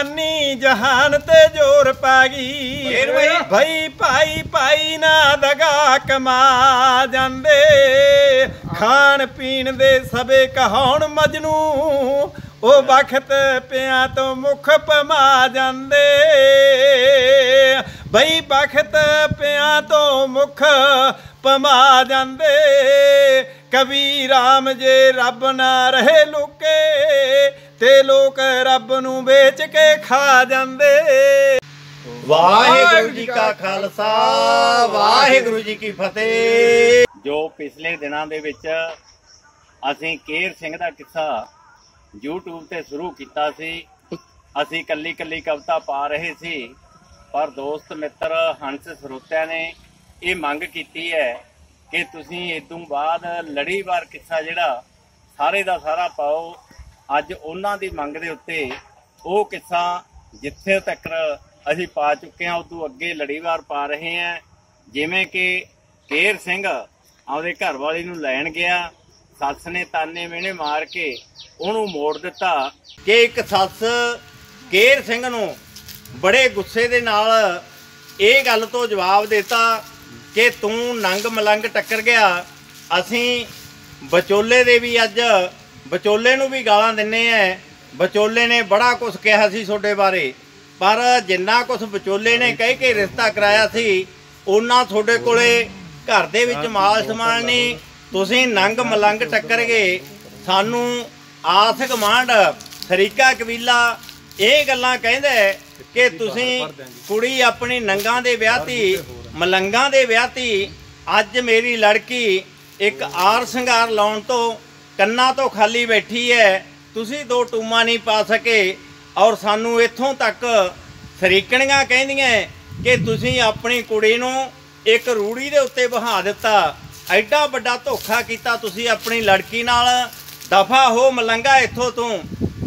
जवानी जहान ते जोर पागी भई पाई पाई ना दगा कमा जांदे खान पीन दे सबे कहाण मजनू ओ वक्त पिया तो मुख पमा जांदे भई वक्त पिया तो मुख पमा जांदे कवि राम जे रब ना रहे लुके ते लोग रब नू बेच के खा जांदे। वाहेगुरु जी का खालसा वाहेगुरु जी की फतेह। जो पिछले दिनों दे विच असीं केहर सिंह दा किस्सा यूट्यूब से शुरू किया असी कली कली कविता पा रहे सी पर दोस्त मित्र हंस स्रोत्या ने ये मंग की है कि तुसीं इतों बाद लड़ीवार किस्सा जिहड़ा सारे का सारा पाओ। अज उन्हां दी मंग दे उत्ते वो किस्सा जिथे तक असी पा चुके हैं उतों अगे लड़ीवार पा रहे हैं। जिवें कि केहर सिंह आपदे घर वाले नूं लैण गया सस ने ताने मेहने मार के उन्हों मोड़ दिता कि एक सस केहर सिंह नूं बड़े गुस्से दे नाल इह गल तो जवाब देता कि तू नंग मलंग टक्कर गया। असी विचोले दे भी अज विचोले नूं भी गालां दिंने हैं। विचोले ने बड़ा कुछ कहा सी सोडे बारे पर जिन्ना कुछ विचोले ने कह के रिश्ता कराया सी उन्ना थोड़े कोले घर दे विच माल समान नहीं तुसीं नंग मलंग टक्कर गए। सानू आस गमांड सरीका कबीला ये गल्लां कहंदा है कि तुसीं कुड़ी अपनी नंगां दे ब्याहती मलंगां दे ब्याहती अज मेरी लड़की एक आर संगार लाउण तो कन्ना तो खाली बैठी है तुसीं दो टूमा नहीं पा सके। और सानू इत्थों तक सरीकणियां कहंदियां कि तुसीं अपनी कुड़ी नूं एक रूड़ी दे उत्ते बहा दिता एडा वड्डा धोखा कीता तुसीं अपनी लड़की नाल दफा हो मलंगा इत्थों तू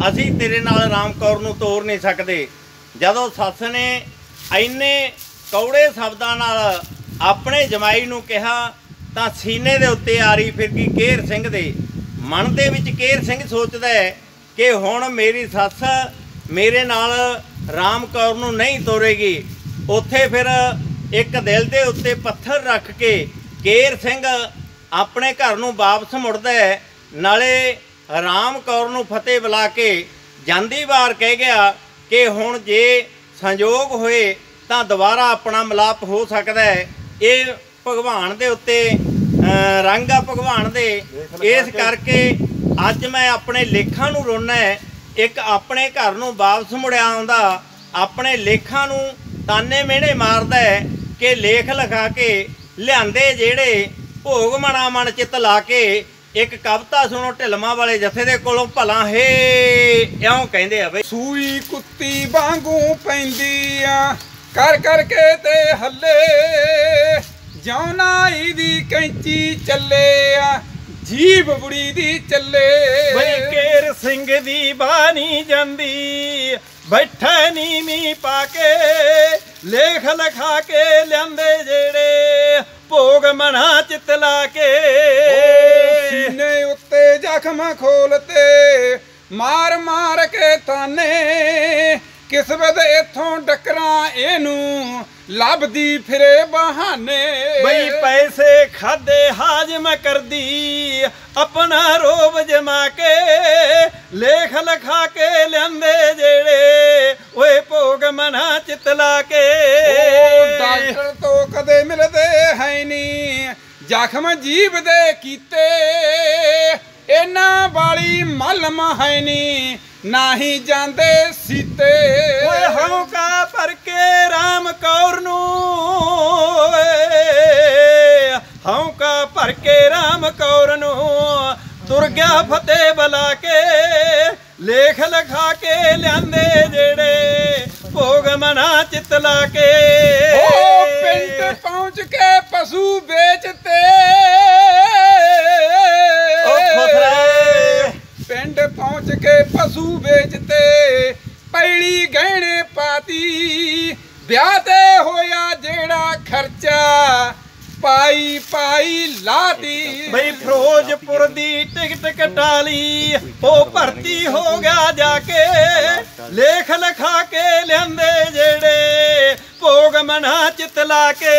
असीं तेरे नाल राम कौर नूं तोड़ नहीं सकदे। जदों सस ने इन्ने कौड़े शब्दां नाल अपने जमाई नूं कहा तां सीने दे उत्ते आरी फिरकी केहर सिंह दे मन दे विच। केहर सिंह सोचदा है कि हुण मेरी सस मेरे नाल राम कौर नूं नहीं तोरेगी। उत्थे फिर एक दिल दे उत्ते पत्थर रख के केहर सिंह अपने घर नूं वापस मुड़दा है नाले राम कौर नूं फतेह बुला के जांदी वार कह गया कि हुण जे संजोग होए तां दुबारा अपना मिलाप हो सकदा है। ये भगवान दे उत्ते रंग आ भगवान दे इस करके अज मैं अपने लेखां नूं रोना है। एक अपने घर नूं वापस मुड़िया आउंदा अपने लेखां नूं ताने मेहणे मारदा है कि लेख लिखा के लियांदे जेड़े भोग मना मन चित ला के। एक कविता सुनो ढिलमां वाले जथे दे कोलों भला हे इउं कहंदे आ बई सूई कुत्ती वांगू पैंदी आ कर करके ते हल्ले जौना ई दी कैंची चले आ जीभ बुड़ी दी चले बई केहर सिंह दी बानी जांदी बैठा नीमी पाके लेख लिखा के लियांदे जेड़े भोग मना चित ला के सीने उत्ते जख्म खोलते मार मार के ताने किस्मत इथों डकरा एनू लभदी फिरे बहाने बई पैसे खादे हाजम कर दी अपना रोब जमा के लेख लिखा के लियांदे जेड़े ओए भोग मना चित ला के। डॉक्टर तो कदे मिलदे है नी जखम जीव दे कीते इना वाली मलम है नी नाही जांदे सीते ओए हौका भर के राम कौर नू हौका भर के राम कौर नू तुर गया फतेह बुला के लेख लिखा के लियांदे जेड़े भोग मना चित ला के। पिंड पहुंच के पशु बेचते पिंड पहुंच के पशु बेचते पैड़ी गहने पाती ब्याह ते होया जेड़ा खर्चा पाई पाई लादी भाई फिरोजपुर दी टिकट कटाली हो भर्ती हो गया जाके लेख लिखा के लेंदे जेड़े भोग मना चित ला के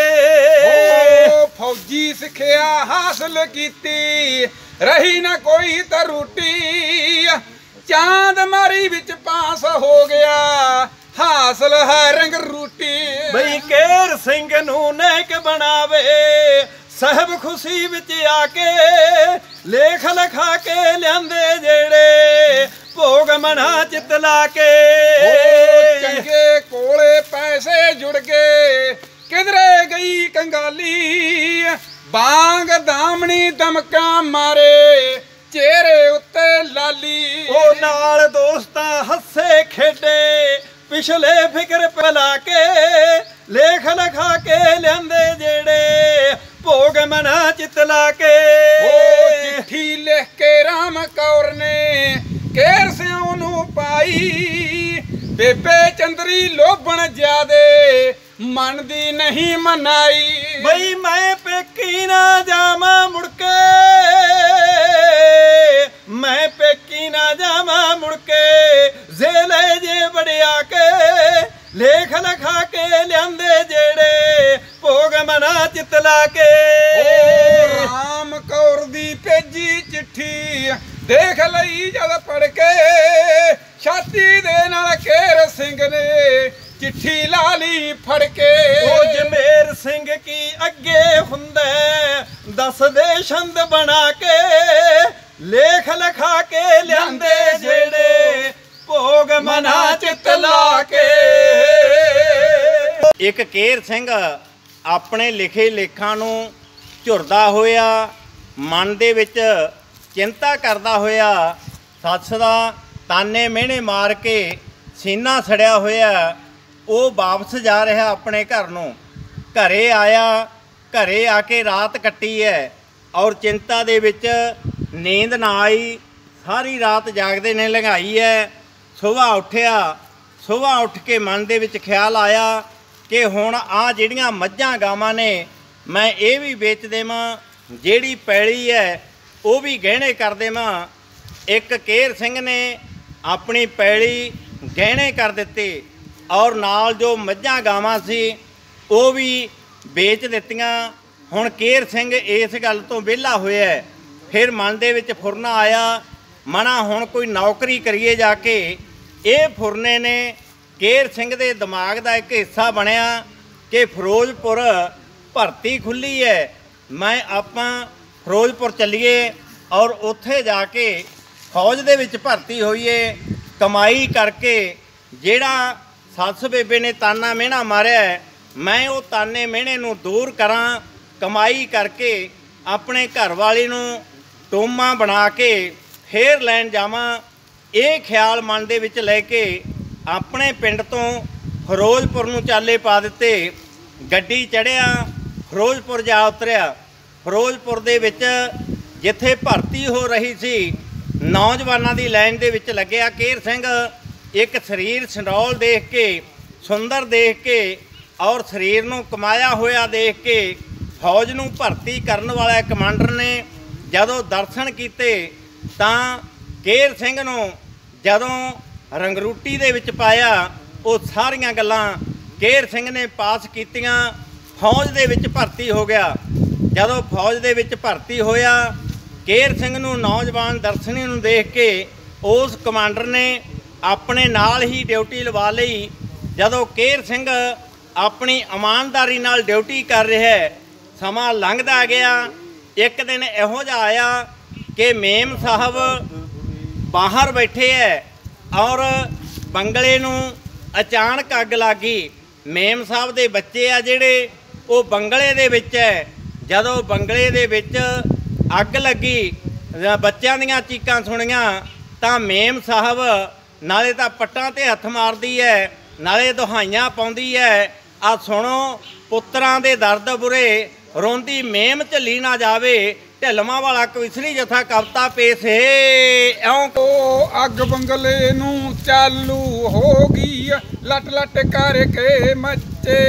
फौजी सिखिया हासिल कीती रही ना कोई तरूटी चांद मारी बिच पास हो गया हासिल है रंग रूटी भाई केहर सिंह नूं नेक बनावे साहब खुशी बिच आके लेख लिखा के लियांदे जेड़े भोग मना चित ला के चंगे कोले पैसे जुड़ गए किधरे गई कंगाली बांग दामनी दमका मारे चेहरे उत्ते लाली ओ नाल दोस्तां हसे खेडे पिछले फिक्र पला के लेख लिखा के लेंदे जेड़े भोग मना चित ला के चिट्ठी लिख के राम कौर ने केहर सिंह नूं पाई बेबे चंदरी लोभण ज्यादे मन दी नहीं मनाई बई मैं पेकी ना जावा मुड़के मैं पेकी ना जावा मुड़के जेले जे बड़िया के लेख लिखा के लियांदे जेड़े भोग मना चित ला के राम कौर दी भेजी चिट्ठी देख लई जद पढ़ के छाती दे नाल केहर सिंह ने चिट्ठी लाली फड़के जमेर सिंह की अगे हुंदे दस दे छंद बना के लेख लिखा के लियांदे जेड़े भोग मना चित ला के। एक केहर सिंह अपने लिखे लेखा नूं झुरदा होया मन दे विच चिंता करदा होया सस दा ताने मिहणे मार के सीना सड़िया होया वो वापस जा रहा अपने घर नूं घरे आया घरे आके रात कट्टी है और चिंता दे विच नींद ना आई सारी रात जागदे ने लंघाई है। सुबह उठ के मन दे विच ख्याल आया कि हुण आ जिहड़ियां मझां गावां ने मैं ये भी बेच देवां जिहड़ी पैली है वो भी गहणे कर देवां। एक केहर सिंह ने अपनी पैली गहणे कर दित्ती और नाल जो मझां गावां सी वो भी बेच दित्तियां। हुण केहर सिंह इस गल तो विहला होया फिर मन दे विच फुरना आया मना हुण कोई नौकरी करिए जाके। ये फुरने ने केहर सिंह दे दिमाग दा एक हिस्सा बनिया कि फिरोजपुर भर्ती खुली है मैं आपां फिरोजपुर चलीए और उत्थे जाके फौज दे विच भर्ती होईए कमाई करके जिहड़ा सस बेबे ने ताना मिहना मारिया मैं वो ताने मिहने नूं दूर करां कमाई करके अपने घर वाली नूं टोमा बना के फिर लैन जावां। ये ख्याल मन दे विच लैके अपने पिंड तों फिरोजपुर नूं चाले पा दित्ते। गड्डी चढ़िया फिरोजपुर जा उतरिया। फिरोजपुर दे विच जिथे भर्ती हो रही सी नौजवानां दी लाइन दे विच लग्गिया। केहर सिंह एक शरीर संडौल देख के सुंदर देख के और शरीर नूं कमाया होया देख के फौज नूं भर्ती करन वाला कमांडर ने जदों दर्शन कीते तां केहर सिंह नूं जदों रंगरूटी दे विच पाया वो सारियां गल्लां केहर सिंह ने पास कीतियां। फौज दे विच भर्ती हो गया। जदों फौज दे विच भर्ती होया केहर सिंह नूं नौजवान दर्शनी नूं देख के उस कमांडर ने अपने नाल ही ड्यूटी लवा लई। जदों केहर सिंह अपनी ईमानदारी नाल ड्यूटी कर रहा है समा लंघदा गया। एक दिन इहो जिहा आया कि मेम साहब बाहर बैठे है और बंगले नूं अचानक अग लग गई। मेम साहब दे बच्चे आ जिहड़े वो बंगले दे विच है। जदों बंगले दे विच अग लगी बच्चों दीयां चीकां सुणीआं तां मेम साहब नाले तो पट्टां ते हथ मारदी है नाले दुहाइयां पाउंदी है। आ सुनो पुत्रां दे दर्द बुरे रोंदी मेम झली ना जावे ढिल्लवां वाला कविश्री जथा कविता पेश है। इउं को अग बंगले नूं चालू हो गई लट लट करके मचे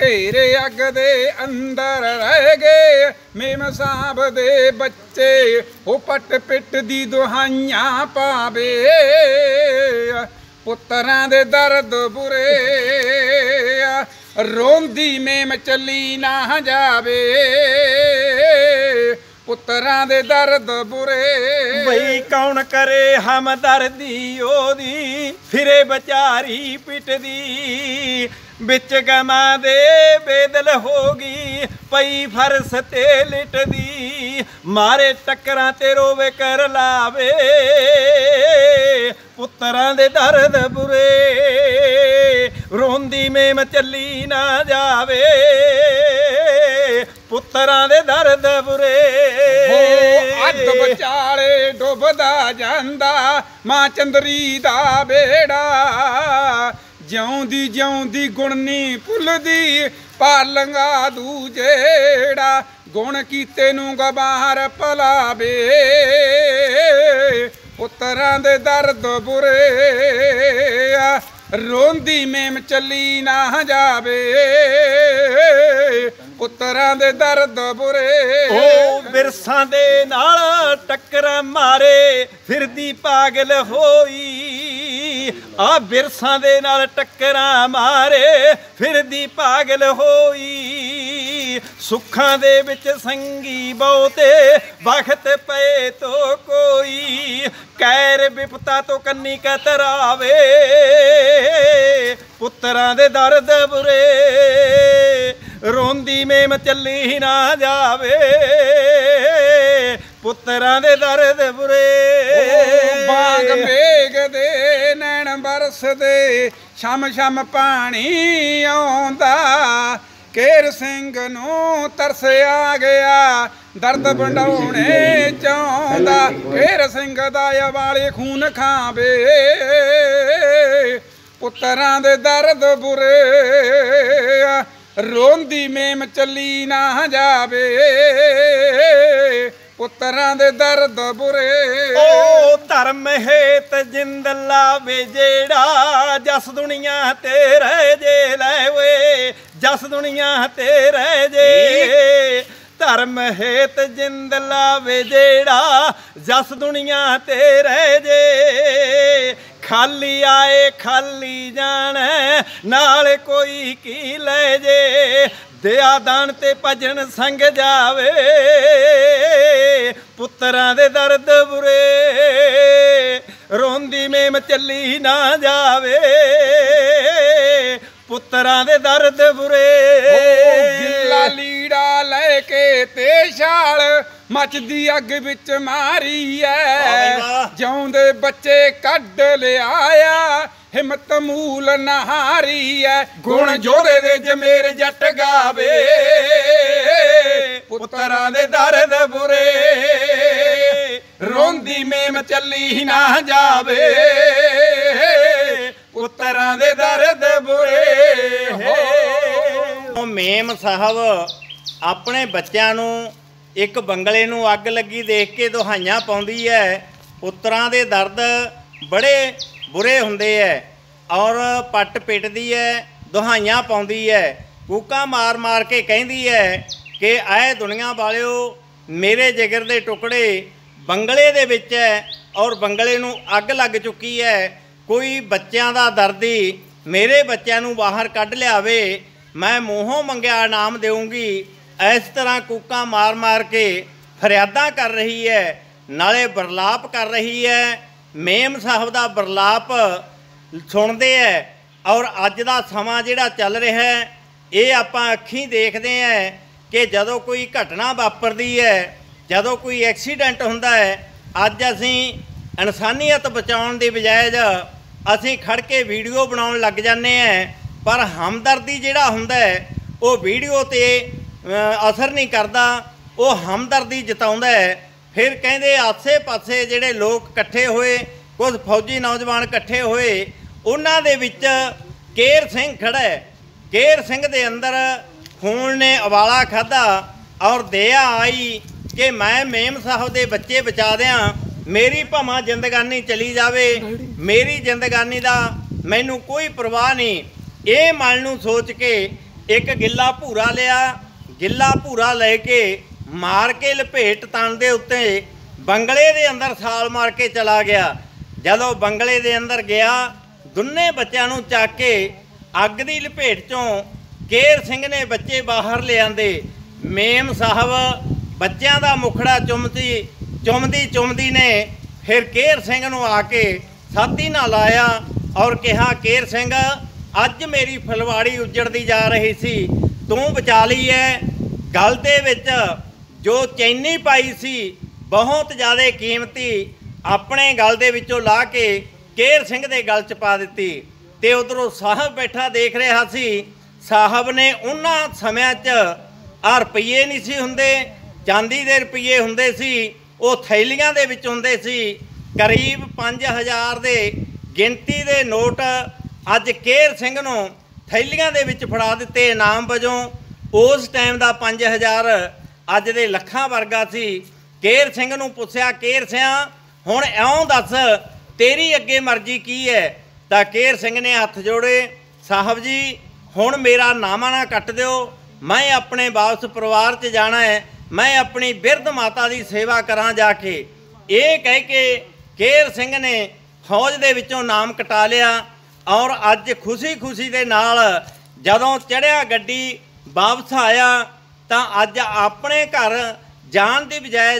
घेरे अग दे अंदर रह गए मेम साहब दे बच्चे हो पट पिट दी दुहाइयां पावे पुत्रां दे दर्द बुरे रोंदी मेम चली ना जावे पुत्रां दे दर्द बुरे भई कौन करे हम दर्दी ओदी फिरे बेचारी पिटदी बिच गमा दे बेदल होगी पई फरस ते लिट दी मारे टकरां ते रोवे कर लावे पुत्रां दे दर्द बुरे रोंदी में चली ना जावे पुत्रां दे दर्द बुरे अध बचाले डुबदा जांदा मां चंदरी दा बेड़ा ज्योंदी ज्योंदी गुणनी भुलदी पालंगा दू जेड़ा गुण कीते नूं गवार भलावे पुत्रां दे दर्द बुरे रोंदी मेम चली ना जावे पुत्रां दे दर्द बुरे बिरसां दे नाल टक्कर मारे फिरदी पागल होई आ बिरसां दे नाल टक्कर मारे फिरदी पागल होई सुखां दे विच संगी बहुते वखत पे तो कोई कैर विपता तो कन्नी कतरावे पुत्रां दे दर्द बुरे रोंदी मेम चली ना जावे पुत्रां दे दर्द बुरे बाग बेग दे नैन बरस दे शाम शाम पानी आंदा केहर सिंह नूं तरस आ गया दर्द बंडाउने चाहुंदा केहर सिंह दा वाले खून खावे पुत्रां दे दर्द बुरे रोंदी मेम चली ना जावे पुत्रां दे दर्द बुरे ओ धर्म हेत जिंद लावे जेड़ा जस दुनिया ते रह जे लावे जस दुनिया ते रह जे धर्म हेत जिंद लावे जेड़ा जस दुनिया ते रह जे खाली आए खाली जाने नाल कोई की ले जे दया दान ते भजन संग जावे पुत्रां दे दर्द बुरे रोंदी मेम चली ना जावे पुत्रां दे दर्द बुरे गिल्ला लीड़ा लैके ते छाल मचदी अग विच मारी है जिउंदे बच्चे कढ लिआया हिम्मत मूल नहारी है गुण जोधे दे जमेर जट गावे पुत्रां दे दर्द बुरे रोंदी मेम चली ना जावे पुत्रां दे दर्द बुरे मेम साहब अपने बच्चों नूं एक बंगले नूं अग लगी देख के दुहाइयां पाउंदी है। पुत्रां दे दर्द बड़े बुरे हुंदे है और पट पिटदी है दुहाइयां पाउंदी है कूका मार मार के कहंदी है कि आए दुनिया वालिओ मेरे जिगर दे टुकड़े बंगले दे विच है और बंगले नूं अग लग चुकी है। कोई बच्चों का दर्दी मेरे बच्चों नूं बाहर कढ़ लियावे मैं मूहों मंगिया नाम देऊंगी। इस तरह कूका मार मार के फरियादा कर रही है नाले बरलाप कर रही है। मेम साहब का बरलाप सुनते हैं और अज का समा जिहड़ा चल रहा है ये आपां अखीं देखते हैं कि जदों कोई घटना वापरदी है जदों कोई एक्सीडेंट हुंदा है अज असीं इंसानियत बचाउण दी बजाय असीं खड़ के वीडियो बनाउण लग जाने हैं पर हमदर्दी जिहड़ा हुंदा है वो वीडियो ते असर नहीं करता वो हमदर्दी जताउंदा है। फिर कहते आसे पासे जिहड़े लोग कट्ठे हुए कुछ फौजी नौजवान कट्ठे हुए उन्हां दे विच केहर सिंह खड़ा है। केहर सिंह दे अंदर खून ने उबाला खाधा और दया आई कि मैं मेम साहब दे बच्चे बचा दियां मेरी भावें जिंदगानी चली जावे मेरी जिंदगानी दा मैनू कोई परवाह नहीं। ये मन नूं सोच के एक गिला भूरा लिया, गिला भूरा लेके मार के लपेट तन दे उत्ते बंगले दे अंदर छाल मार के चला गया। जदों बंगले दे अंदर गया दोनों बच्चों नूं चक के अग दी लपेट चों केहर सिंह ने बच्चे बाहर लिआंदे। मेम साहब बच्चों का मुखड़ा चुमदी ने फिर केहर सिंह नूं आके छाती नाल लाया और कहा, केहर सिंह अज मेरी फलवाड़ी उजड़ती जा रही सी, तू बचा ली है। गल दे विच जो चैनी पाई सी बहुत ज़्यादा कीमती अपने गल दे विचों ला के केहर सिंह दे गल च पा दिती। ते उधरों साहब बैठा देख रहा सी। साहब ने उन्हां समियां च आ रुपये नहीं सी हुंदे, चांदी दे रुपये हुंदे सी, उह थैलियां दे विच हुंदे सी। करीब 5000 दे गिनती दे नोट अज केहर सिंह नूं थैलियां दे विच फड़ा दिते इनाम वजों। उस टाइम दा 5000 अज दे लखां वर्गा सी। केहर सिंह नूं पुछया, केहर सिंह हुण इउं दस तेरी अगे मर्जी की है? तां केहर सिंह ने हत्थ जोड़े, साहब जी हुण मेरा नामा ना कट दिओ, मैं अपने वापस परिवार च जाना है, मैं अपनी बिरध माता दी सेवा करां जाके। ये कह के केहर सिंह ने फौज दे विचों नाम कटा लिया और अज खुशी खुशी दे नाल जदों चढ़िया गड्डी वापस आया तां अज अपने घर जाण दी बजाय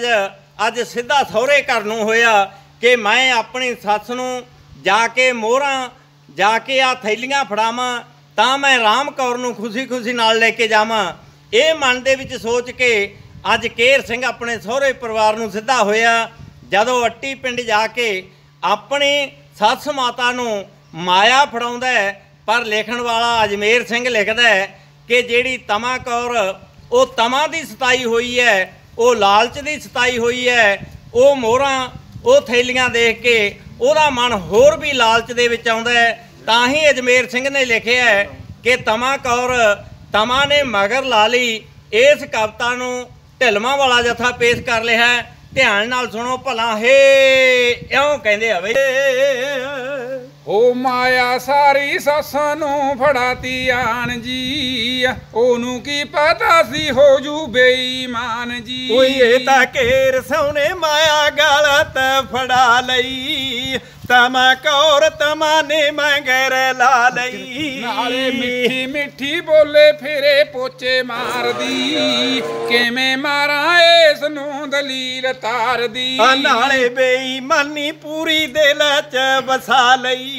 अज सीधा सहुरे घर नूं होया कि मैं अपनी सस नूं जाके मोहरां जाके आ थैलियां फड़ावां तां मैं राम कौर नूं खुशी खुशी नाल लेके जावां। ये मन दे विच सोच के अज केहर सिंह अपने सहुरे परिवार नूं सीधा होया। जदों अट्टी पिंड जाके अपनी सस माता नूं माया फड़ाउंदा है, पर लिखण वाला अजमेर सिंह लिखदा है कि जिहड़ी तमा कौर वो तमा दी सताई होई है, वो लालच दी सताई होई है, वो मोहरां वो थैलियां देख के ओहदा मन होर भी लालच दे विच आउंदा है। तां ही अजमेर सिंह ने लिखिआ है कि तमा कौर तमा ने मगर ला लई। इस कविता नूं ढिलवां वाला जथा पेश कर लिया है। ध्यान नाल सुनो भला। हे इउं कहंदे आवे, ओ माया सारी ससा नूं फड़ाती आन जी, ओनू की पता सी हो जू बेईमान जी। ओ ये तां केहर सोने माया गलत फड़ा लई, तमा कौर तमा ने मगर ला लई। नाले मिठी मिठी बोले फिरे पोचे मार दी, किवें मारा इस नूं दलील तार दी। नाले बेईमानी पूरी दिल च बसा लई,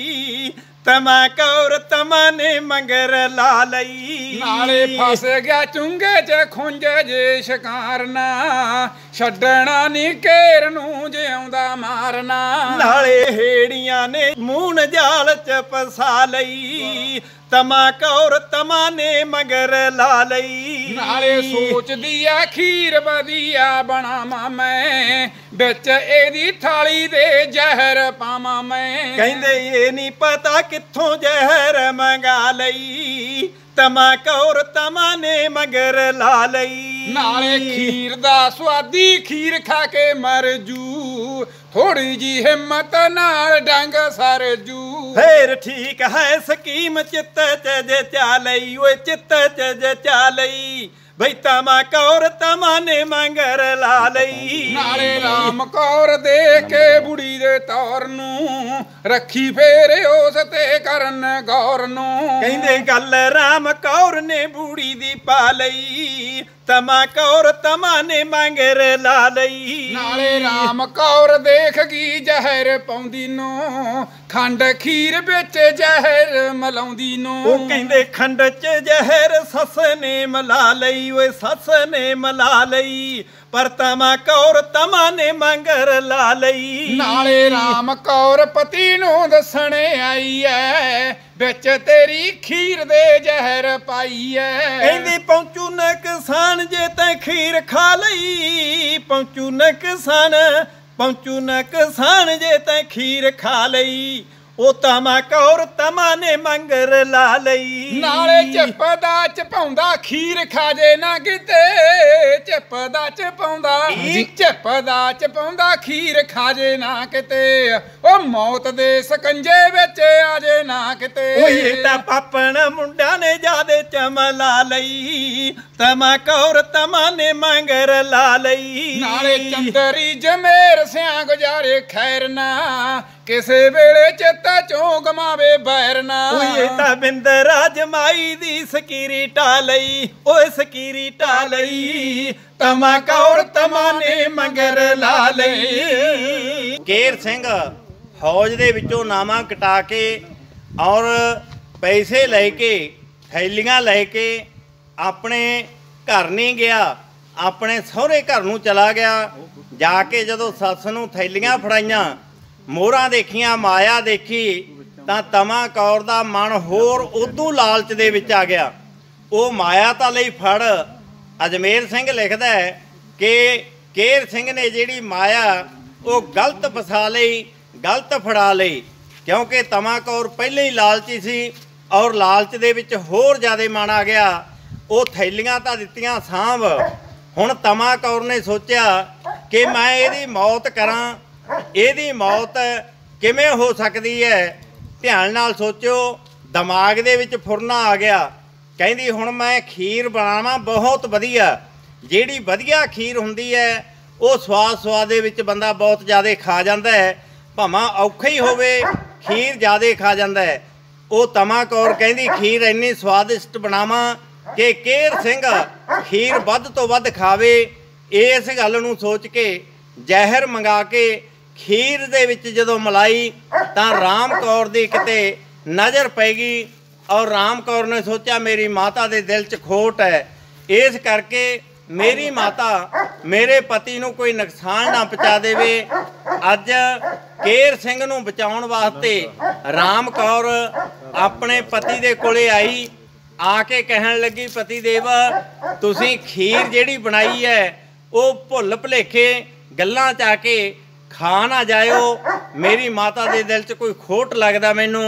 तमा कौर तमा ने मगर ला लई। नाले फस गया चुंगे च खुंज जे शिकारना, छड्डना नी केर नूं जे आउंदा मारना। नाले हेड़ियां ने मून जाल च फसा लई, तमा कौर तमा ने मगर ला लई। नाले सोच दिया खीर बदिया बनावां मैं, बिच एदी थाली दे जहर पावां मैं। कहंदे ये नहीं पता कित्थों जहर मंगा लई, तमा कौर तमा ने मगर ला लई। नाले खीर दा स्वादी खीर खा के मर जू, थोड़ी जी हिम्मत नाल डंग सर जू। फिर ठीक है स्कीम चित्त च जचा लई, ओए चित्त च जचा लई, भई तमा कौर तमा ने मगर ला लई। नाले राम कौर दे के बुड़ी दे तौर नूं, रखी फेरे उस ते करन गौर नूं। कहंदे गल राम कौर ने बुड़ी दी पा लई, तमा कौर तमा ने मगर ला लई। नाले राम कौर देख गई जहर पाउंदी नूं, खंड खीर बेच जहर मलाउंदी नूं। ओ कहंदे खंड च जहर सस ने मला लई, वे सस ने मला लई, पर तमा कौर तमा ने मगर ला लई। नाले राम कौर पति नूं दसणे आई है, बिच तेरी खीर दे जहर पाई है। कहंदी पौंचू नकसान जे तैं खीर खा लई, पौंचू नकसान जे तैं खीर खा लई, ओ तमा कौर तमा ने मगर ला लई। नाले चपदा चपाउंदा खीर खा जे ना किते, चपदा चपाउंदा खीर खा जे ना किते, ओ मौत दे सकंजे विच आ जे ना किते। ओ ये तां पापण मुंडा ने जादे च तम लालई तमा कौर तमाने मंगर लालई नाले चंदरी जमेर सिया गुजारे खैरना किसे वेले चेता चौंक मावे बैरना बिंद राज माई दी सकीरी टालई ओ सकीरी टालई तमा कौर तमाने मंगर लालई। केहर सिंह फौज दे विचों नामा कटा के और पैसे लेके थैलियां लेके अपने घर नहीं गया, अपने सहुरे घर नूं चला गया। जाके जदों सस नूं थैलियां फड़ाइयां, मोहरा देखिया, माया देखी तो तमा कौर का मन होर उदू लालच दे विच आ गया। वो माया तो लई फड़। अजमेर सिंह लिखदा है कि केहर सिंह ने जिहड़ी माया वो गलत फसा लई, गलत फड़ा लई, क्योंकि तमा कौर पहले ही लालची सी और लालच दे विच होर ज़्यादा मन आ गया। वो थैलियां तो दित्तियां सांभ, हुण तमा कौर ने सोचा कि मैं इहदी मौत करां, ਇਹਦੀ ਮੌਤ ਕਿਵੇਂ ਹੋ ਸਕਦੀ ਹੈ। ਧਿਆਨ ਨਾਲ ਸੋਚਿਓ। ਦਿਮਾਗ ਦੇ ਵਿੱਚ ਫੁਰਨਾ ਆ ਗਿਆ। ਕਹਿੰਦੀ ਹੁਣ ਮੈਂ ਖੀਰ ਬਣਾਵਾਂ ਬਹੁਤ ਵਧੀਆ। ਜਿਹੜੀ ਵਧੀਆ ਖੀਰ ਹੁੰਦੀ ਹੈ ਉਹ ਸਵਾਦ ਦੇ ਵਿੱਚ ਬੰਦਾ ਬਹੁਤ ਜ਼ਿਆਦਾ ਖਾ ਜਾਂਦਾ ਹੈ, ਭਾਵੇਂ ਔਖਾ ਹੀ ਹੋਵੇ ਖੀਰ ਜ਼ਿਆਦਾ ਖਾ ਜਾਂਦਾ ਹੈ। ਉਹ ਤਮਾ ਕੌਰ ਕਹਿੰਦੀ ਖੀਰ ਇੰਨੀ ਸਵਾਦਿਸ਼ਟ ਬਣਾਵਾਂ ਕਿ ਕੇਹਰ ਸਿੰਘ ਖੀਰ ਵੱਧ ਤੋਂ ਵੱਧ ਖਾਵੇ। ਇਸ ਗੱਲ ਨੂੰ ਸੋਚ ਕੇ ਜ਼ਹਿਰ ਮੰਗਾ ਕੇ खीर दे विच जदों मलाई तां राम कौर दी किते नज़र पैगी और राम कौर ने सोचा मेरी माता दे दिल च खोट है, इस करके मेरी माता मेरे पति नूं कोई नुकसान ना पहुँचा देवे। अज केहर सिंह नूं बचाउण वास्ते राम कौर अपने पति दे कोले आई, आके कहण लगी पति देव तुसीं खीर जिहड़ी बनाई है वो भुल भुलेखे गल्लां च आके खा ना जायो, मेरी माता दे दिल च कोई खोट लगदा मैनू।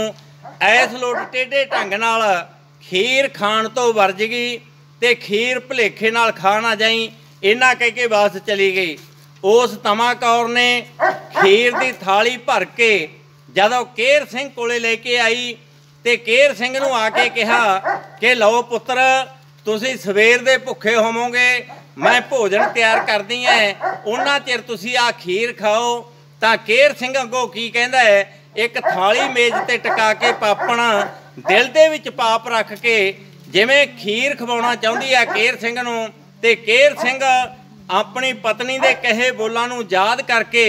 ऐस लोट टेढ़े ढंग नाल खीर खाण तो वरज गई ते खीर भुलेखे नाल खा ना जाई, इन्ना कह के बस चली गई। उस तमा कौर ने खीर दी थाली भर के जदों केहर सिंह कोले लेके आई ते केहर सिंह नूं आके कहा कि लो पुत्र तुसीं सवेर दे भुखे होवोगे, मैं भोजन तैयार करदी है, उन्ना चिर तुसी आ खीर खाओ। तां केहर सिंह अगों की कहंदा है एक थाली मेज ते टका के पापण दिल दे विच पाप रख के जिवें खीर खवाउणा चाहुंदी है केहर सिंह नूं, ते केहर सिंह अपनी पत्नी दे कहे बोलां नूं याद करके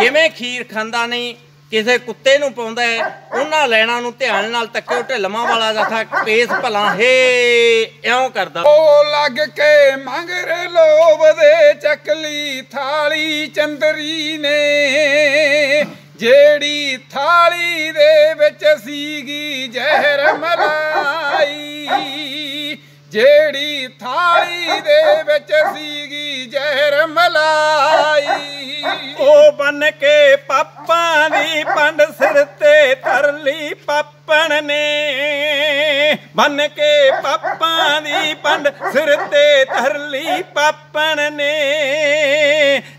किवें खीर खांदा नहीं किसे कुत्ते नूं पाउंदा है। उन्हां लैणां नूं ध्यान नाल तक्किओ। ढिलवां वाला जथा पेश भला हे इउं करदा ओ लग के मंगरे लोभ दे चकली थाली चंदरी ने जेड़ी थाली दे विच सीगी जहर मलाई, जेड़ी थाली दे विच सीगी जहर मलाई ओ बन के पापा दी पंड सिर ते तरली पापण ने, बन के पापा दी पंड सिर ते तरली पापण ने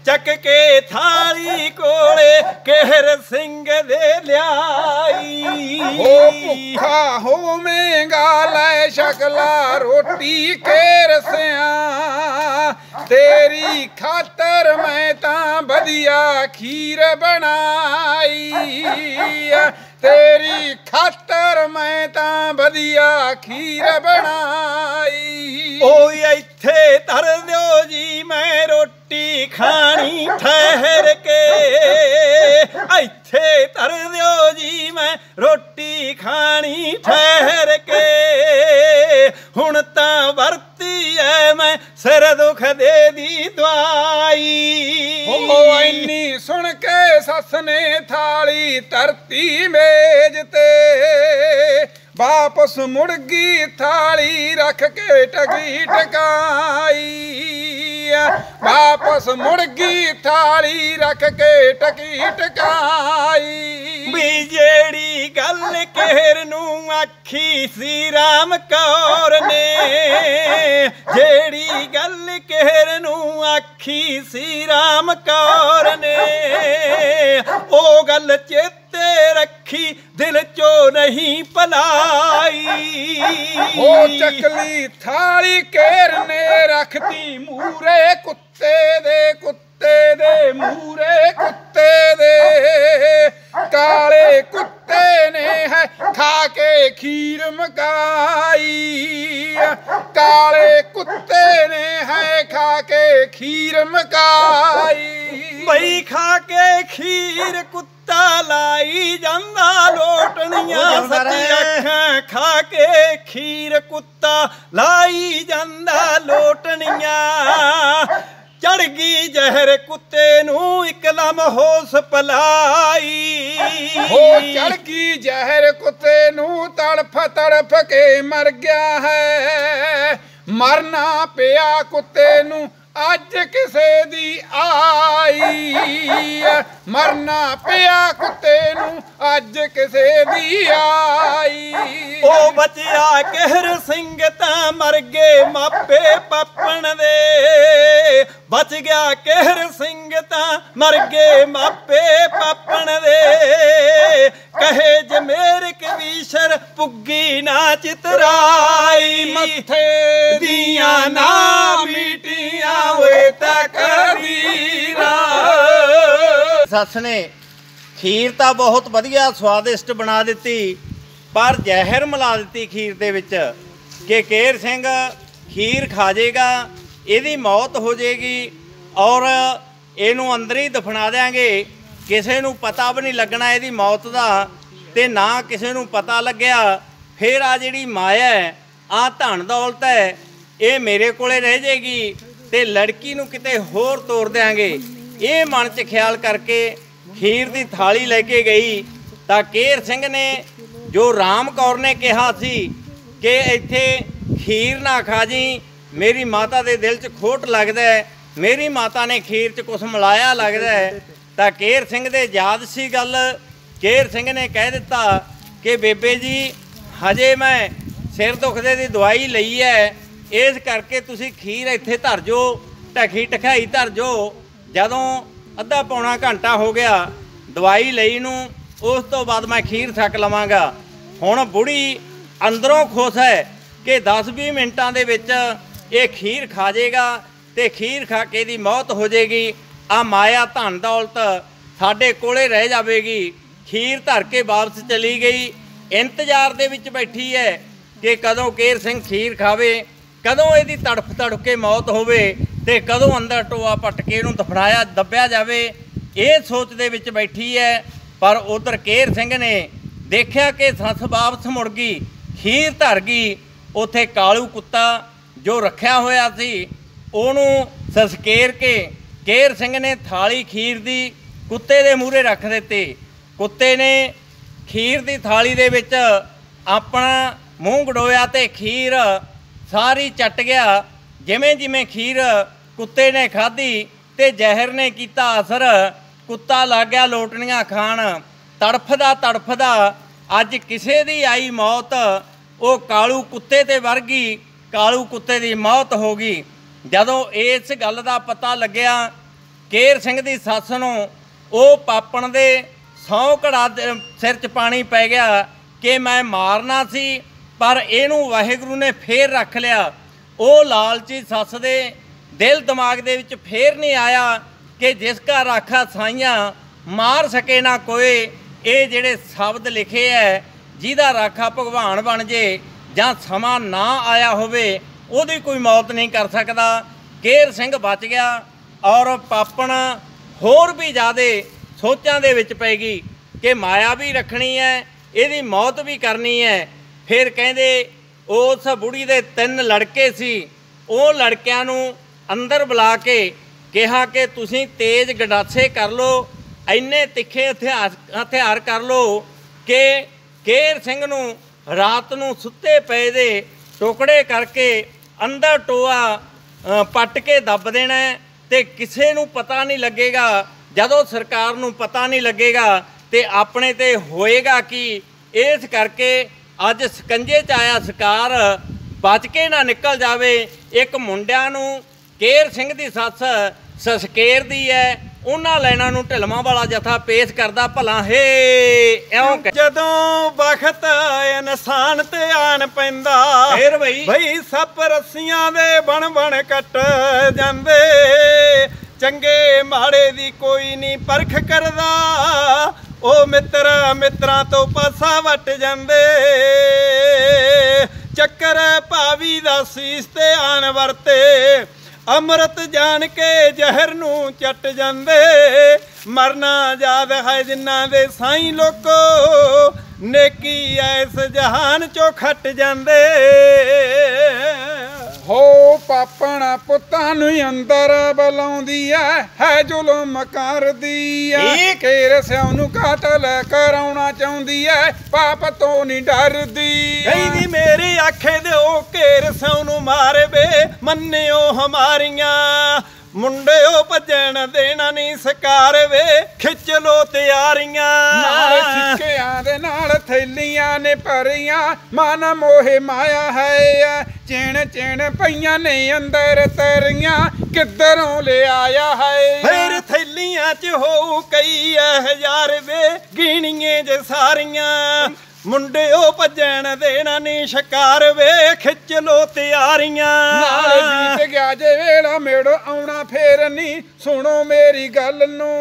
चक के थाली कोले केहर सिंह दे ल्याई ओ भुखा होवेंगा लै शकला रोटी केर सिया तेरी खातर मैं तां बदिया खीर बनाई, तेरी खातर मैं तां बदिया खीर बनाई ओ इत्थे धर दियो जी मैं रोटी खानी ठहर के, इत्थे धर दियो जी मैं रोटी खानी ठहर के हुण तां वरती है मैं सिर दुख दे दी दवाई ओ इन्नी सुन के सस ने थाली धरती मेज ते वापस मुड़गी थाली रख के टगी टकाई, वापस मुड़गी थाली रख के टगी टकाई जेड़ी गल केहर नूं आखी सी राम कौर ने, जेड़ी गल केहर नूं आखी सी राम कौर ने ओ गल चेते रखी दिल चो नहीं पलाई। ओ चकली थाली केर ने रखती मूरे कुत्ते दे, कुत्ते दे मूरे कुत्ते दे। काले कुत्ते ने है खाके खीर मकाई, काले कुत्ते ने है खाके खीर मकाई। बई खा के खीर कुत्ता लाई जांदा लोटनिया, सच खा के खीर कुत्ता लाई जांदा लोटनिया। चढ़ गई जहर कुत्ते नू इकलम होश पलाई। हो चढ़ गई जहर कुत्ते नू तड़फ तड़फ के मर गया है, मरना पिया कुत्ते नू अज किसे दी आई। मरना पिया कुत्ते नू अज किसे दी आई। ओ बचिया कहर सिंह तां मर गए मापे पापण दे, बच गया कहर सिंह तां मर गए मापे पापण दे। कहे जमेर कवीशर पुगी ना चितराई, मथे दिया ना मिटिया वे तकरीरा। सस ने खीर तो बहुत वधिया स्वादिष्ट बना दिती, पर जहर मिला दिती खीर दे विच कि केहर सिंह खीर खा जाएगा, इहदी मौत हो जाएगी और इहनूं अंदर ही दफना देंगे। किसी नूं पता भी नहीं लगना इहदी मौत दा, ते ना किसी नूं पता लग्या। फिर आ जिहड़ी माया है, आ धन दौलत है, ये मेरे कोले रह जाएगी ते लड़की नूं किते होर तोर देंगे। ये मन च ख्याल करके खीर दी थाली लेके गई तां केहर सिंह ने जो राम कौर ने कहा सी कि इत्थे खीर ना खा जी, मेरी माता दे दिल च खोट लगदा है, मेरी माता ने खीर च कुछ मिलाया लगदा है। तां केहर सिंह दे याद सी गल, केहर सिंह ने कह दिता कि बेबे जी हजे मैं सिर दुखदे दी दवाई लई है, इस करके तुसी खीर इत्थे धर जो, ढकी ढकाई धर जो। जदों अद्धा पौना घंटा हो गया दवाई लई नूं, उस तो बाद मैं खीर छक लवांगा। हुण बुढ़ी अंदरों खुश है कि 10-20 मिनटां दे विच ये खीर खा जाएगा ते खीर खा के दी मौत हो जाएगी। आ माया धन दौलत साडे कोले रह जाएगी। खीर धर के वापस चली गई, इंतजार दे विच बैठी है कि कदों केहर सिंह खीर खावे, कदों इहदी तड़फ तड़फ के मौत होवे ते कदों अंदर टोआ पट के इहनूं दफनाया दब्बिया जावे। ये सोच दे विच बैठी है। पर उधर केहर सिंह ने देखा कि सस वापस मुड़ गई, खीर धर गई। उत्थे कालू कुत्ता जो रखा होया सी उहनूं ससकेर के केहर सिंह ने थाली खीर दी कुत्ते दे मूहरे रख दित्ती। कुत्ते ने खीर दी थाली दे विच अपना मूँह गड़ोया ते खीर सारी चट गया। जिमें जिमें खीर कुत्ते ने खाधी ते जहर ने कीता असर, कुत्ता लग गया लोटनियां खाण। तड़फदा तड़फदा अज किसे दी आई मौत, वो कालू कुत्ते ते वर गई, कालू कुत्ते दी मौत हो गई। जदों इस गल का पता लग्या केहर सिंह दी सस नूं, वह पापण दे 100 घड़ा सिर च पानी पै गया कि मैं मारना सी, पर इहनूं वाहिगुरू ने फेर रख लिया। वो लालची सस दे दिल दिमाग दे विच फेर नहीं आया कि जिसका राखा साइयां मार सके ना कोई। ये जिहड़े शब्द लिखे है, जिहदा राखा भगवान बन जे जां समा ना आया होवे, ओदी कोई मौत नहीं कर सकता। केहर सिंह बच गया और पापण होर भी ज़्यादा सोचां दे विच पै गई कि माया भी रखनी है, इहदी मौत भी करनी है। फिर कहंदे उस बुढ़ी दे 3 लड़के सी, वो लड़कियां नूं अंदर बुला के कहा कि तुसीं तेज गडासे कर लो, इन्ने तिखे हथियार कर लो कि केहर सिंह नूं रात नूं सुत्ते पए दे टुकड़े करके अंदर टोआ पट के दब देना ते किसी नूं पता नहीं लगेगा। जदों सरकार नूं पता नहीं लगेगा ते अपने ते होएगा कि इस करके अज सिकंजे च आया सरकार बच के ना निकल जावे। एक मुंडियां नूं केहर सिंह दी सस ससकेर दी है, उन्हां लाइनां नूं ढिलवां वाला जथा पेश करदा भला है। जदों वक्त इंसान ते आन पैंदा फिर भई सप रस्सियां दे बन बन कट जांदे। चंगे माड़े दी कोई नहीं परख करदा, ओ मित्र मित्रां तो पासा वट जांदे। चक्कर भावी दा सीस ते आन वरते, अमृत जान के जहर नू चट जांदे। मरना याद है जिन्ना दे साईं लोको, नेकी ऐस जहान चो खट जांदे। हो पापना पुत्तां नू अंदर बलाउंदी है जुलम करदी है। केर सिआं नू कातल कराउणा चाहुंदी है, पाप तो नहीं डरदी। कहिंदी मेरी आखे दे ओ केर सिआं नू मारवे, मन्नियो हमारियां मुंडे ओ भजन देना नहीं सकार वे। खिच लो तैयारियां थैलियां ने भरियां, मन मोहे माया है चेण चेण पईयां ने अंदर तरियां। किधरों ले आया है फिर थैलियां च हो कई हजार वे, गिणिए जे सारियां मुंडे ओ भजन देना नहीं शकार वे। खिच लो तैयारियां मेड़ो आना फेर नहीं। सुनो मेरी गल नू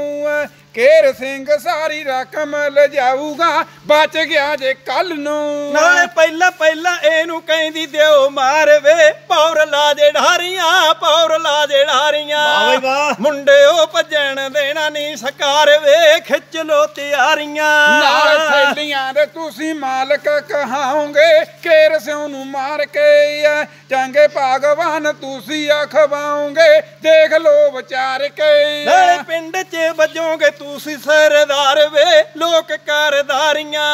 केहर सिंह सारी रकम ले जाऊगा, बच गया जे कल नू। नाले पहला पहला एनू कहंदी देओ मार वे, पौर ला जे ढारियां पौर ला जे ढारियां। मुंडे ओ भजन देना नहीं सकार वे। खिच लो तैयारियां तुसी मालक कहाओगे, केर सिओं नू मार के चंगे भगवान तुसी अखवाओगे। देख लो विचार के पिंड च बजोगे तुसी सरदार वे, लोक कारदारियां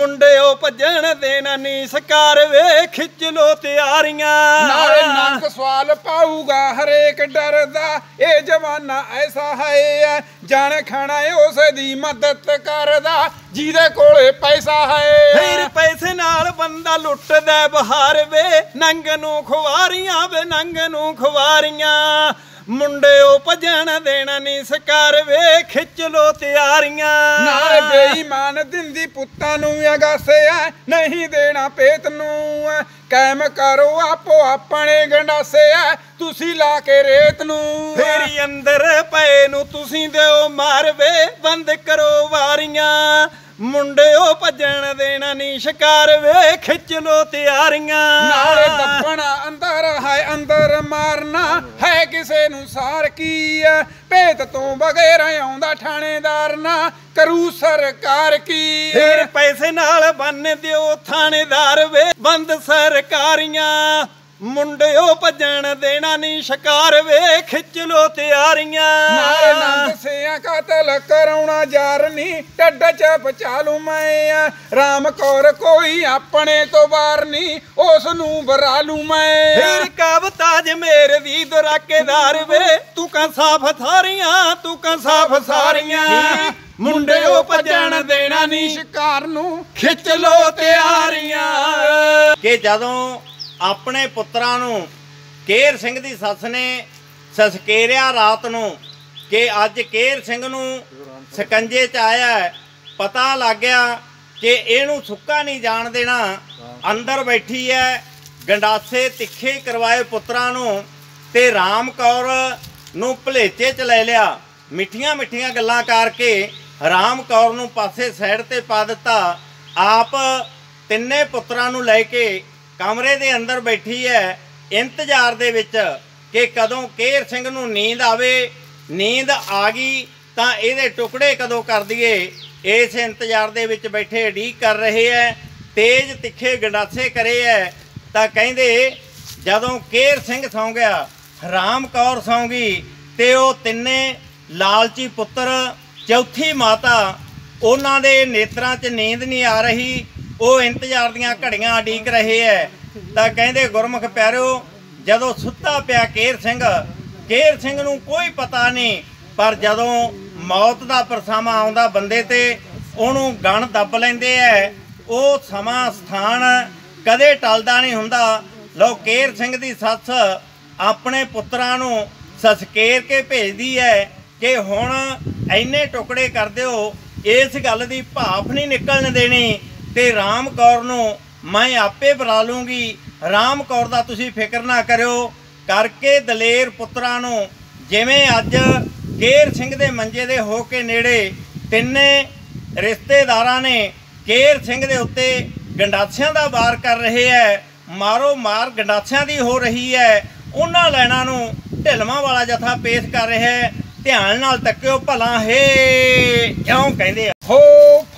मुंडे ओ भजन देना नहीं सकार वे। खिच लो तैयारियां नक सवाल पाऊगा हरेक डरदा, ए जवाना ऐसा है जान खाना उस दी मदद करदा। जिदे कोले पैसा है फिर पैसे नाल बंदा लुटदा बहार वे। नंग नू खुवारियां वे नंग नू खुवारियां मुंडे ओ भजन देना नहीं सकार वे। खिच लो तैयारियां बेईमान दिंदी पुत्तां नू अगासे है, नहीं देना पेत नू। कैम करो आपो अपने गंडासे है, तुसी ला के रेत नू। फेरी अंदर पए नू तुसी देओ मार वे, बंद करो वारियां मुंडे ओ भजन देना नहीं शिकार वे। खिच लो तैयारियां अंदर है अंदर मारना है किसे नू सार की है। भेत तो बगैर आउंदा थानेदार ना करू सरकार की। फिर पैसे नाल बन दिओ थानेदार वे, बंद सरकारियां मुंडे ओ भजन देना नहीं शकार वे। खिच लो तैयारियां कतल कराउणा जारनी, टड्ड च बचालू मैं राम कौर कोई अपने तो वारनी, उस नू बरालू मैं। फिर कवताज मेरे दी दुराकेदार वे, तू का साफ थारियां तू का साफ सारियां। मुंडे ओ भजन देना नहीं शकार नू। खिच लो तैयारियां के जदों अपने पुत्रां नू केहर सिंह दी सस ने ससकेरिया रात नू कि अज केहर सिंह नू सकंजे च आया है, पता लग गया कि इहनू सुक्का नहीं जाण देना। अंदर बैठी है गंडासे तिखे करवाए पुत्रां नू ते राम कौर नू भलेचे च ले लिया। मिठियां मिठियां गल्लां करके राम कौर नू पासे साइड ते पा दिता। आप तिन्ने पुत्रां नू लैके कमरे दे अंदर बैठी है, इंतजार दे विच कि कदों केहर सिंह नू नींद आवे। नींद आ गई तां इहदे टुकड़े कदों कर दिए। इस इंतजार दे विच बैठे उडीक कर रहे है। तेज तिखे गंडासे करे है तां कहिंदे जदों केहर सिंह सौ गया राम कौर सौ गई ते ओ तिन्ने लालची पुत्र चौथी माता उन्हां दे नेत्रां च नींद नहीं आ रही। ਉਹ ਇੰਤਜ਼ਾਰ ਦੀਆਂ ਘੜੀਆਂ ਉਡੀਕ ਰਹੇ ਹੈ ਤਾਂ ਕਹਿੰਦੇ ਗੁਰਮੁਖ ਪਿਆਰਿਓ ਜਦੋਂ ਸੁੱਤਾ ਪਿਆ ਕੇਹਰ ਸਿੰਘ ਨੂੰ ਕੋਈ ਪਤਾ ਨਹੀਂ, ਪਰ ਜਦੋਂ ਮੌਤ ਦਾ ਪਰਛਾਵਾਂ ਆਉਂਦਾ ਬੰਦੇ ਤੇ ਉਹਨੂੰ ਗਣ ਦੱਬ ਲੈਂਦੇ ਹੈ। ਉਹ ਸਮਾਂ ਸਥਾਨ ਕਦੇ ਟਲਦਾ ਨਹੀਂ ਹੁੰਦਾ। ਲੋ ਕੇਹਰ ਸਿੰਘ ਦੀ ਸੱਸ ਆਪਣੇ ਪੁੱਤਰਾਂ ਨੂੰ ਸਸਕੇਰ ਕੇ ਭੇਜਦੀ ਹੈ कि हुण इन्ने टुकड़े कर दिओ, इस गल की भाफ नहीं निकलन देनी ते राम कौर नूं मैं आपे बुला लूँगी, राम कौर दा तुसीं फिक्र ना करिओ। करके दलेर पुत्रा नूं जिवें अज केहर सिंह दे मंजे दे हो के नेड़े तिन्ने रिश्तेदारां ने केहर सिंह दे उत्ते गंडासियां दा वार कर रहे है, मारो मार गंडासियां दी हो रही है। उन्हां लाइनां नूं ढिलवां वाला जथा पेश कर रहा है। ध्यान नाल तक्किओ भला हे क्यों कहंदे हो।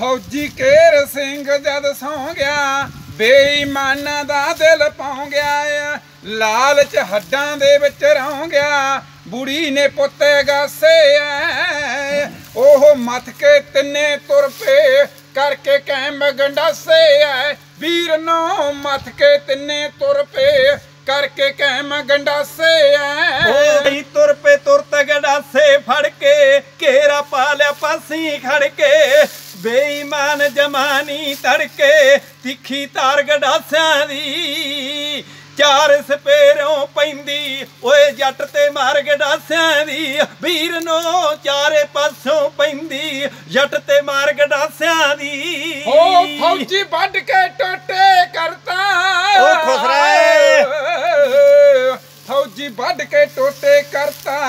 फौजी केहर सिंह जद सौ गया बेईमाना दा दिल पाउं गया, लालच हड्डां दे विच रौं गया, बुड़ी ने पुत्त गासे ऐ, ओह मथ के तिन्ने तुर पे करके कैंब गंडासे ऐ, वीर नौ मथ के तिन्ने तुर पे करके कैंब गंडासे ऐ, तुर पे तुरत गंडासे फड़ के घेरा पा लिया पासी खड़ के, बेईमान जमानी तड़के तिखी तार गंडासियां दी, चार सपेरों पैंदी ओए जट ते मार गंडासियां दी, वीर नो चारे पासों पैंदी जट ते मार गंडासियां दी, ओ फौजी बंड के टोटे करता, ओ खुसरा फौजी बंड के टोटे करता,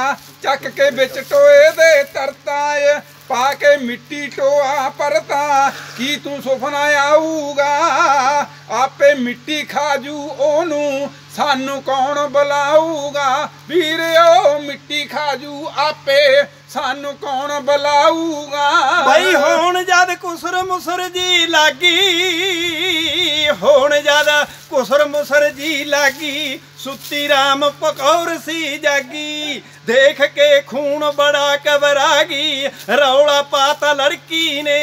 चक के बिच टोए दे तरता है, पाके मिट्टी टोआ परता, की तू सुफना आऊगा आपे मिट्टी खाजू ओनू, सानू कौन बुलाऊगा वीर ओ मिट्टी खाजू आपे सानू कौन बुलाऊगा। भाई होन जद कुसर मुसर जी लागी, होन जद कुसर मुसर जी लागी, सुती राम पकौर सी जागी, देख के खून बड़ा घबरागी, रौला पाता लड़की ने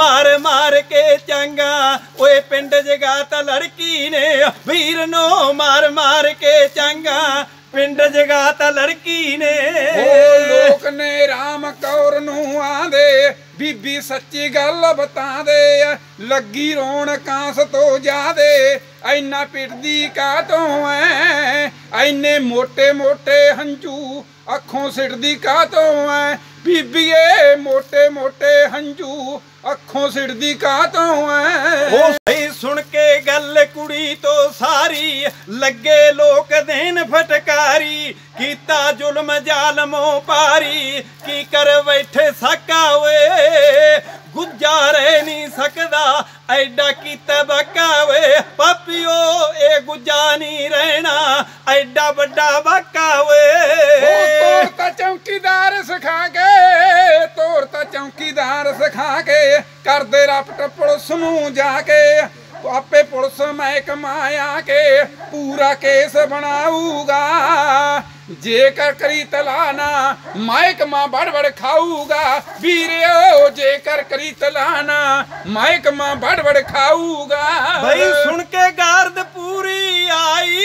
मार मार के चंगा ओए पिंड जगाता लड़की ने, वीर नो मार मार के चंगा पिंड जगाता लड़की ने, ओ लोक ने राम कौर नूं आंदे बीबी सच्ची गल बता दे, लगी रोन कांस तो जादे ऐना पिटदी कातों ऐ, ऐने मोटे मोटे हंझू अखों सिटदी कातों ऐ, बीबीए मोटे मोटे हंझू अखों सिटदी कातों ऐ, सुन के गल कुड़ी तो सारी लगे लोक देन फटकारी, कीता जुल्म जालमों पारी की कर बैठे साका वे, गुजारे नहीं सकदा ऐडा कीता बाका वे, पापियो ए गुजा नहीं रहना ऐडा बड़ा बाका वे, तोरता चौकीदार सिखा के, तोरता चौकीदार सिखा के कर दे रप टप्पड़ सुनू जाके, तो आपे पुलिस महकमा आके पूरा केस बनाऊगा, जेकर करी तलाना महकमा बड़बड़ खाऊगा, वीरो जेकर करी तलाना महकमा बड़बड़ खाऊगा। भाई सुन के गार्द पूरी आई,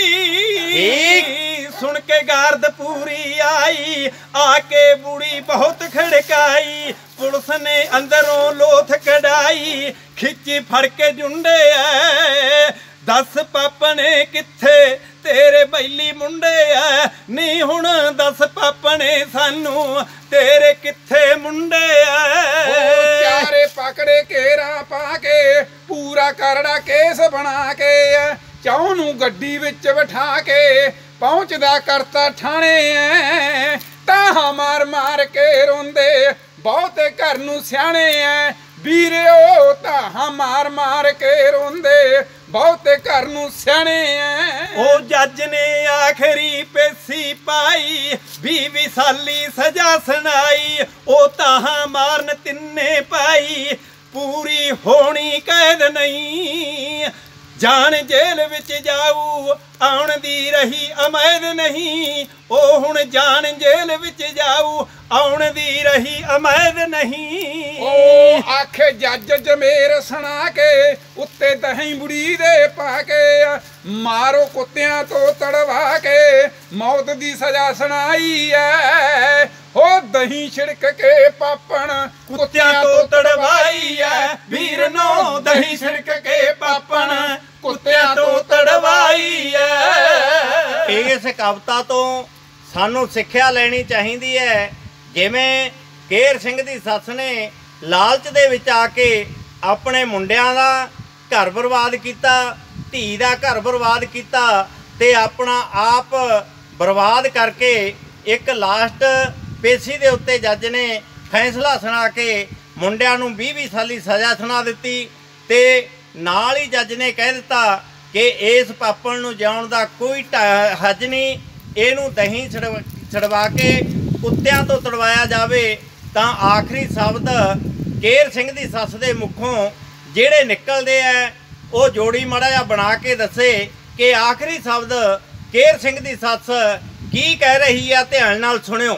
सुन के गार्द पूरी आई, आके बुड़ी बहुत खड़काई, पुलिस ने अंदरों लोथ कढ़ाई, खिची फड़के जुंडे ऐ, दस पापने किथे तेरे बैली मुंडे ऐ, नी हुण दस पापने सानू तेरे किथे मुंडे ऐ, चारे पकड़े घेरा पाके पूरा करड़ा केस बना के, चौनू गड्डी विच बिठा के पहुंचदा करता ठाणे ऐ, ताहा मार मार के रोंदे बहुते घर नूं स्याणे ऐ, वीरे ओ ताहा मार मार के रोंदे बहुते घर नूं स्याणे ऐ, ओ जज ने आखरी पेसी पाई 20 साली सजा सुनाई, ओ ताहा मारन तिन्ने पाई पूरी होनी कैद नहीं, जान जेल विच जाऊ आउण दी रही अमैद नहीं, ओ हुण जान जेल विच जाऊ आउण दी रही अमैद नहीं, ओ आखे जज जमेर सुना के उत्ते दही बुड़ी दे पाके, मारो कुत्तियां तो तड़वा के मौत दी सजा सुनाई ऐ, ओ दही छिड़क के पापण कुत्तियां तो तड़वाई ऐ, वीर नो दही छिड़क के पापण कुत्तियां तो तड़वाई ऐ। इस कविता तो सानू सिक्ख्या लेनी चाहिदी है जिमें केहर सिंह की सस ने लालच दे विच आके अपने मुंडियां दा घर बर्बाद किया, धी का घर बर्बाद किया, ते अपना आप बर्बाद करके एक लास्ट पेशी दे उत्ते जज ने फैसला सुना के मुंडियां नूं 20-20 साल दी सज़ा सुना दिती। ते नाल ही जज ने कह दिता कि इस पापण नूं जिउण दा कोई हज नहीं, इहनूं दही छड़वा के कुत्तियां तो तड़वाया जावे। तां आखिरी शब्द केहर सिंह दी सस दे मुखों जिहड़े निकलदे आ वो जोड़ी माड़ा जिहा बना के दसे कि आखिरी शब्द केहर सिंह दी सस की कह रही है। ध्यान नाल सुनियो।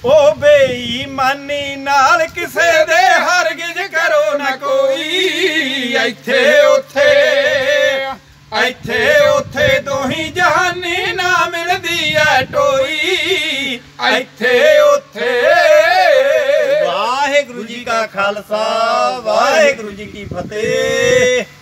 ओ बेईमानी नाल किसे दे हरगिज करो ना कोई, इत्थे उत्थे इत्थे उत्थे दोही जहानी ना मिलदी है टोई, इत्थे उत्थे। वाहिगुरू जी का खालसा वाहिगुरू जी की फतेह।